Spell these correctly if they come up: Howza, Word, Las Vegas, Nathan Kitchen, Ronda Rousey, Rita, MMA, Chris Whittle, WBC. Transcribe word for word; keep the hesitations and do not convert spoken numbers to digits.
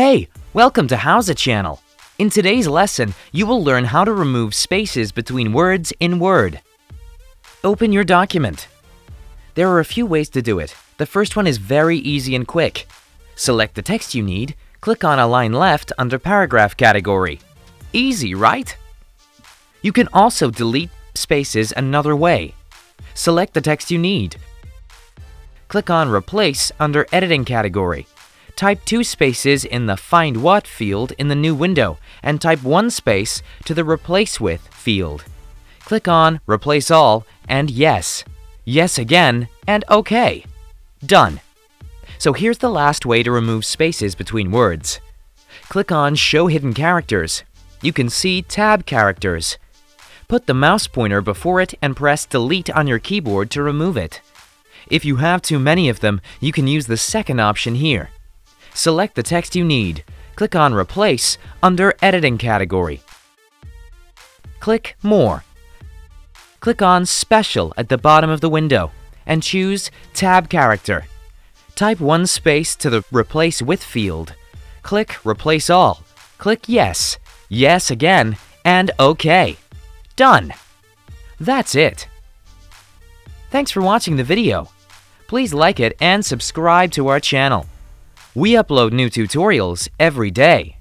Hey, welcome to Howza channel. In today's lesson, you will learn how to remove spaces between words in Word. Open your document. There are a few ways to do it. The first one is very easy and quick. Select the text you need, click on Align Left under Paragraph category. Easy, right? You can also delete spaces another way. Select the text you need. Click on Replace under Editing category. Type two spaces in the Find What field in the new window and type one space to the Replace With field. Click on Replace All and Yes, Yes again, and OK. Done. So here's the last way to remove spaces between words. Click on Show Hidden Characters. You can see Tab Characters. Put the mouse pointer before it and press Delete on your keyboard to remove it. If you have too many of them, you can use the second option here. Select the text you need. Click on Replace under Editing category. Click More. Click on Special at the bottom of the window and choose Tab Character. Type one space to the Replace With field. Click Replace All. Click Yes, Yes again, and OK. Done! That's it. Thanks for watching the video. Please like it and subscribe to our channel. We upload new tutorials every day.